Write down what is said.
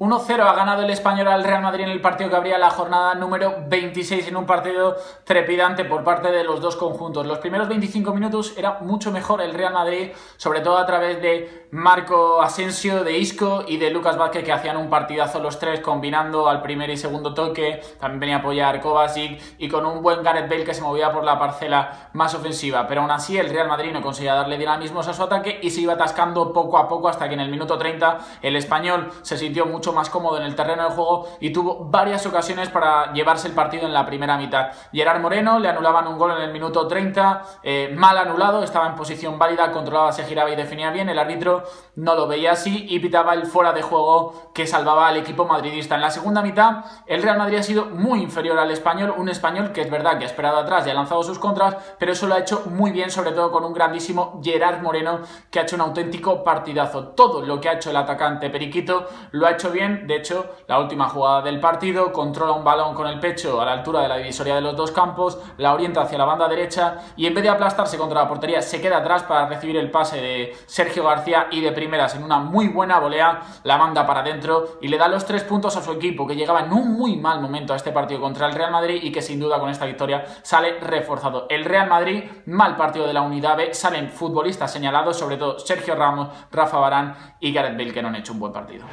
1-0 ha ganado el Espanyol al Real Madrid en el partido que abría la jornada número 26, en un partido trepidante por parte de los dos conjuntos. Los primeros 25 minutos era mucho mejor el Real Madrid, sobre todo a través de Marco Asensio, de Isco y de Lucas Vázquez, que hacían un partidazo los tres, combinando al primer y segundo toque. También venía a apoyar Kovacic y con un buen Gareth Bale que se movía por la parcela más ofensiva. Pero aún así el Real Madrid no conseguía darle dinamismos a su ataque y se iba atascando poco a poco, hasta que en el minuto 30 el Espanyol se sintió mucho más cómodo en el terreno de juego y tuvo varias ocasiones para llevarse el partido en la primera mitad. Gerard Moreno le anulaban un gol en el minuto 30, mal anulado, estaba en posición válida, controlaba, se giraba y definía bien, el árbitro no lo veía así y pitaba el fuera de juego que salvaba al equipo madridista. En la segunda mitad el Real Madrid ha sido muy inferior al Espanyol, un Espanyol que es verdad que ha esperado atrás y ha lanzado sus contras, pero eso lo ha hecho muy bien, sobre todo con un grandísimo Gerard Moreno, que ha hecho un auténtico partidazo. Todo lo que ha hecho el atacante periquito lo ha hecho bien. De hecho, la última jugada del partido controla un balón con el pecho a la altura de la divisoria de los dos campos, la orienta hacia la banda derecha y en vez de aplastarse contra la portería se queda atrás para recibir el pase de Sergio García y de primeras, en una muy buena volea, la manda para adentro y le da los 3 puntos a su equipo, que llegaba en un muy mal momento a este partido contra el Real Madrid y que sin duda con esta victoria sale reforzado. El Real Madrid, mal partido de la unidad B, salen futbolistas señalados, sobre todo Sergio Ramos, Rafa Varane y Gareth Bale, que no han hecho un buen partido.